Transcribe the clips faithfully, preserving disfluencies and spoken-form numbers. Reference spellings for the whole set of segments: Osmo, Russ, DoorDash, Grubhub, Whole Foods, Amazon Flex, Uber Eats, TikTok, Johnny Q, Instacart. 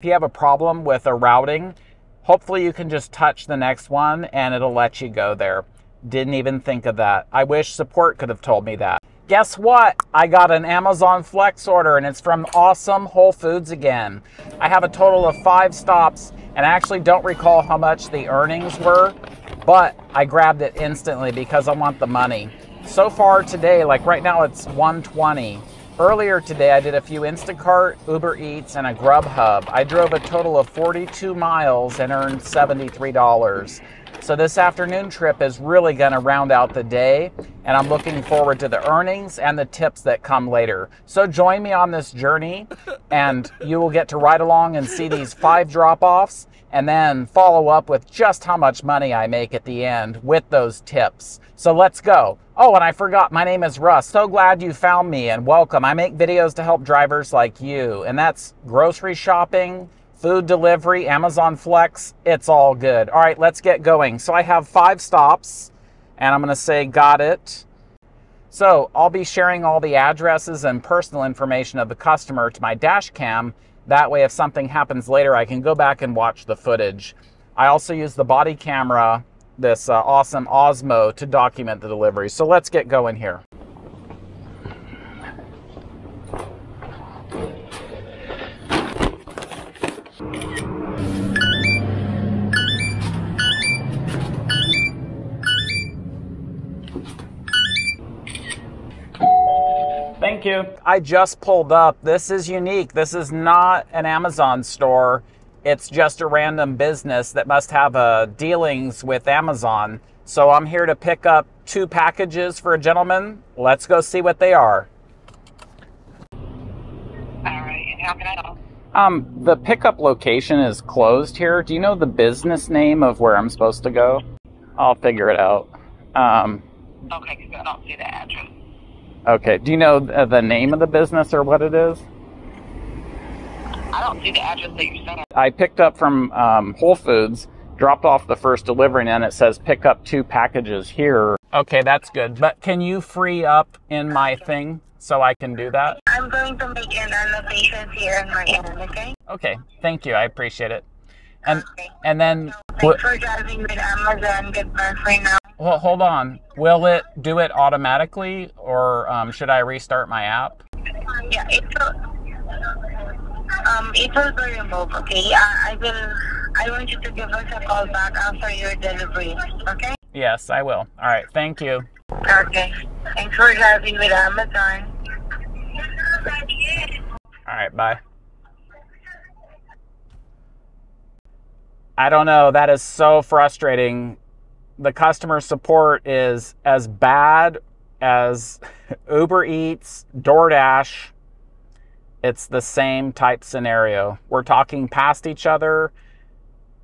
If you have a problem with a routing, hopefully you can just touch the next one and it'll let you go there. Didn't even think of that. I wish support could have told me that. Guess what? I got an Amazon Flex order and it's from awesome Whole Foods again. I have a total of five stops and I actually don't recall how much the earnings were, but I grabbed it instantly because I want the money. So far today, like right now it's one twenty. Earlier today I did a few Instacart, Uber Eats, and a Grubhub. I drove a total of forty-two miles and earned seventy-three dollars. So this afternoon trip is really going to round out the day, and I'm looking forward to the earnings and the tips that come later. So join me on this journey, and you will get to ride along and see these five drop-offs, and then follow up with just how much money I make at the end with those tips. So let's go. Oh, and I forgot, my name is Russ. So glad you found me, and welcome. I make videos to help drivers like you, and that's grocery shopping, food delivery, Amazon Flex, it's all good. All right, let's get going. So I have five stops, and I'm gonna say got it. So I'll be sharing all the addresses and personal information of the customer to my dash cam. That way, if something happens later, I can go back and watch the footage. I also use the body camera, this uh, awesome Osmo, to document the delivery. So let's get going here. Thank you. I just pulled up. This is unique. This is not an Amazon store. It's just a random business that must have uh, dealings with Amazon. So I'm here to pick up two packages for a gentleman. Let's go see what they are. All right. And how can I help? Um, the pickup location is closed here. Do you know the business name of where I'm supposed to go? I'll figure it out. Um, okay, because I don't see the address. Okay. Do you know the name of the business or what it is? I don't see the address that you sent. I picked up from um, Whole Foods, dropped off the first delivery, and then it says pick up two packages here. Okay, that's good. But can you free up in my thing so I can do that? I'm going to make an annotation here in my end, okay? Okay. Thank you. I appreciate it. And okay. And then... So thanks for driving with Amazon. Goodbye for now. Well, hold on. Will it do it automatically, or um, should I restart my app? Yeah, it will. Um, it will be removed. Okay, I, I will. I want you to give us a call back after your delivery. Okay. Yes, I will. All right. Thank you. Okay. Thanks for driving with Amazon. All right. Bye. I don't know. That is so frustrating. The customer support is as bad as Uber Eats, DoorDash. It's the same type scenario. We're talking past each other.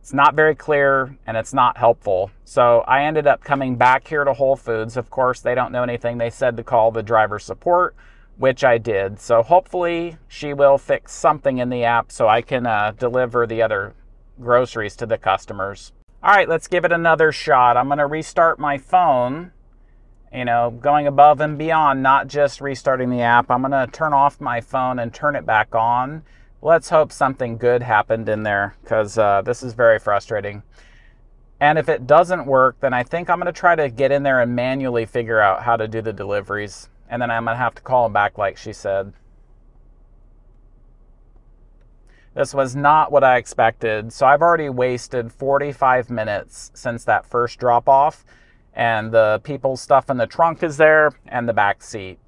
It's not very clear and it's not helpful. So I ended up coming back here to Whole Foods. Of course, they don't know anything. They said to call the driver support, which I did. So hopefully she will fix something in the app so I can uh, deliver the other groceries to the customers. All right, let's give it another shot. I'm going to restart my phone, you know, going above and beyond, not just restarting the app. I'm going to turn off my phone and turn it back on. Let's hope something good happened in there, because uh, this is very frustrating. And if it doesn't work, then I think I'm going to try to get in there and manually figure out how to do the deliveries. And then I'm going to have to call them back like she said. This was not what I expected. So I've already wasted forty-five minutes since that first drop off, and the people's stuff in the trunk is there and the back seat.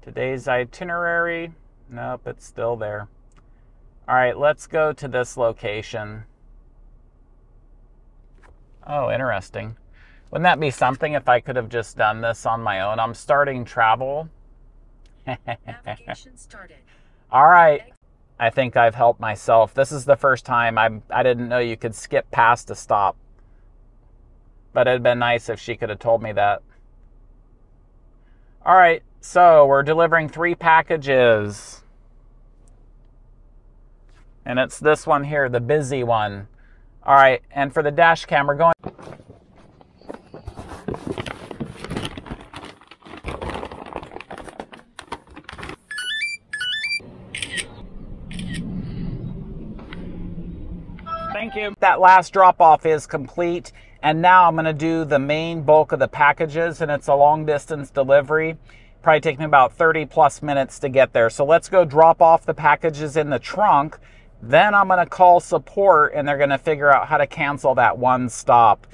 Today's itinerary, nope, it's still there. All right, let's go to this location. Oh, interesting. Wouldn't that be something if I could have just done this on my own? I'm starting travel. Navigation started. All right. I think I've helped myself. This is the first time I I didn't know you could skip past a stop. But it'd been nice if she could have told me that. All right, so we're delivering three packages. And it's this one here, the busy one. All right, and for the dash cam, we're going... Thank you. That last drop off is complete. And now I'm going to do the main bulk of the packages, and it's a long distance delivery. Probably take me about thirty plus minutes to get there. So let's go drop off the packages in the trunk. Then I'm going to call support, and they're going to figure out how to cancel that one stop.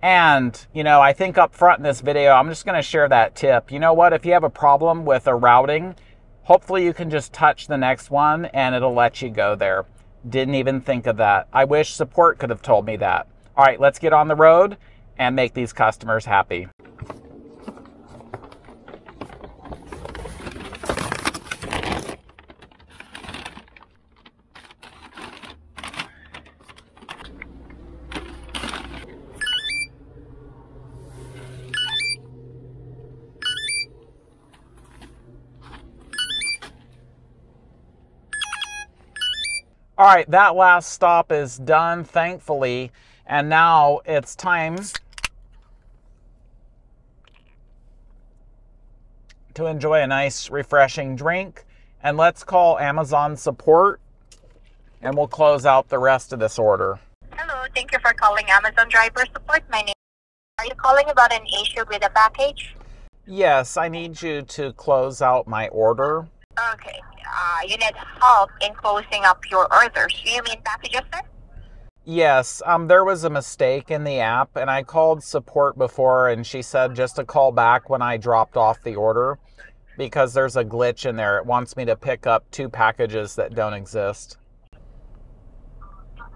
And, you know, I think up front in this video, I'm just going to share that tip. You know what? If you have a problem with a routing, hopefully you can just touch the next one and it'll let you go there. Didn't even think of that. I wish support could have told me that. All right, let's get on the road and make these customers happy. All right, that last stop is done, thankfully, and now it's time to enjoy a nice, refreshing drink. And let's call Amazon support, and we'll close out the rest of this order. Hello, thank you for calling Amazon driver support. My name is... Are you calling about an issue with a package? Yes, I need you to close out my order. Okay. Uh, you need help in closing up your orders. Do you mean packages, sir? Yes. Um, there was a mistake in the app, and I called support before, and she said just to call back when I dropped off the order because there's a glitch in there. It wants me to pick up two packages that don't exist.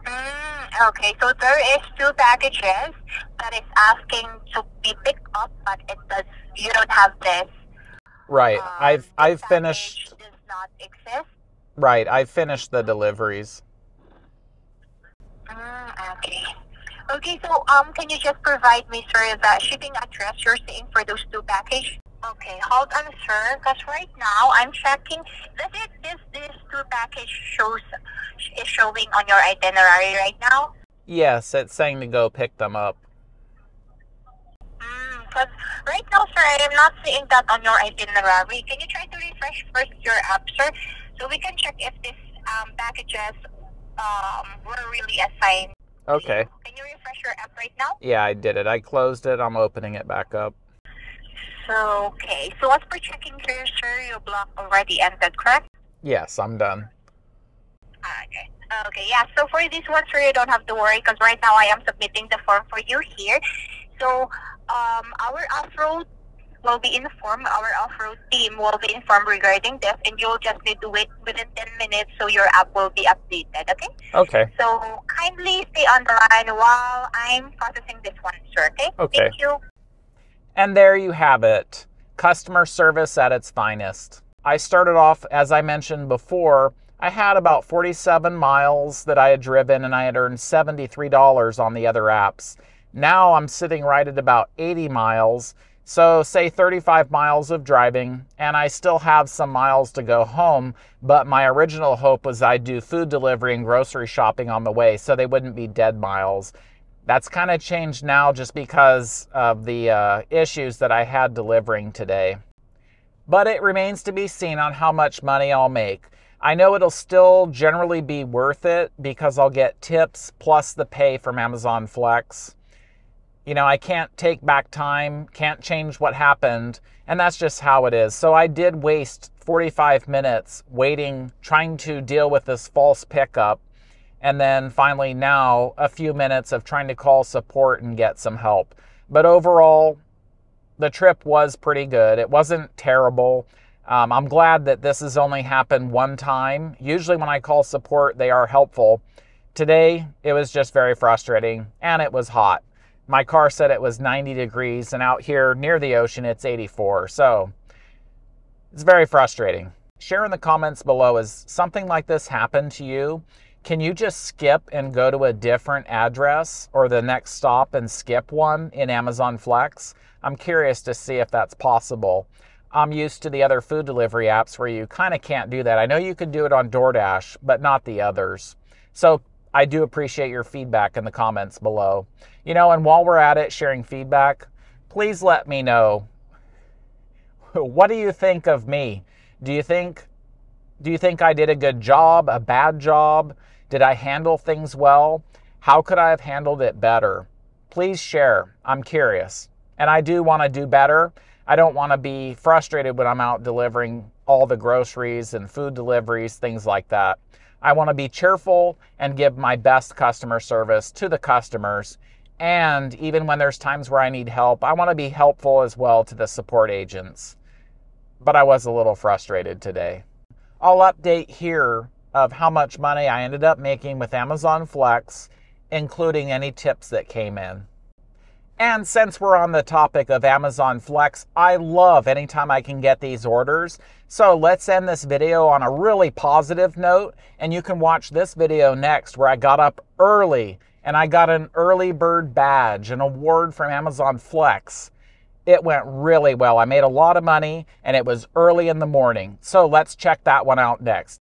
Mm, okay. So there is two packages that it's asking to be picked up, but it does. You don't have this. Right. Um, I've I've finished. Not exist. Right, I finished the deliveries. Mm, okay. Okay, so um, can you just provide me, sir, the shipping address you're seeing for those two packages? Okay, hold on, sir, because right now I'm checking. Does it this this two package shows is showing on your itinerary right now? Yes, it's saying to go pick them up. Because right now, sir, I am not seeing that on your itinerary. Can you try to refresh first your app, sir, so we can check if these um, packages um, were really assigned? Okay. Can you refresh your app right now? Yeah, I did it. I closed it. I'm opening it back up. So, okay. So, as per checking here, sir, your block already ended, correct? Yes, I'm done. Okay. Okay, yeah. So, for this one, sir, you don't have to worry because right now I am submitting the form for you here. So, um, our off-road will be informed, our off-road team will be informed regarding this, and you'll just need to wait within ten minutes so your app will be updated, okay? Okay. So, kindly stay on the line while I'm processing this one, sir, okay? Okay. Thank you. And there you have it. Customer service at its finest. I started off, as I mentioned before, I had about forty-seven miles that I had driven, and I had earned seventy-three dollars on the other apps. Now I'm sitting right at about eighty miles, so say thirty-five miles of driving, and I still have some miles to go home, but my original hope was I'd do food delivery and grocery shopping on the way, so they wouldn't be dead miles. That's kind of changed now just because of the uh, issues that I had delivering today. But it remains to be seen on how much money I'll make. I know it'll still generally be worth it because I'll get tips plus the pay from Amazon Flex. You know, I can't take back time, can't change what happened, and that's just how it is. So I did waste forty-five minutes waiting, trying to deal with this false pickup, and then finally now a few minutes of trying to call support and get some help. But overall, the trip was pretty good. It wasn't terrible. Um, I'm glad that this has only happened one time. Usually when I call support, they are helpful. Today, it was just very frustrating, and it was hot. My car said it was ninety degrees, and out here near the ocean, it's eighty-four. So it's very frustrating. Share in the comments below, has something like this happened to you? Can you just skip and go to a different address or the next stop and skip one in Amazon Flex? I'm curious to see if that's possible. I'm used to the other food delivery apps where you kind of can't do that. I know you could do it on DoorDash, but not the others. So I do appreciate your feedback in the comments below. You know, and while we're at it, sharing feedback, please let me know. What do you think of me? Do you think, do you think I did a good job, a bad job? Did I handle things well? How could I have handled it better? Please share. I'm curious. And I do want to do better. I don't want to be frustrated when I'm out delivering all the groceries and food deliveries, things like that. I want to be cheerful and give my best customer service to the customers. And even when there's times where I need help, I want to be helpful as well to the support agents. But I was a little frustrated today. I'll update here of how much money I ended up making with Amazon Flex, including any tips that came in. And since we're on the topic of Amazon Flex, I love anytime I can get these orders. So let's end this video on a really positive note, and you can watch this video next where I got up early and I got an early bird badge, an award from Amazon Flex. It went really well. I made a lot of money and it was early in the morning. So let's check that one out next.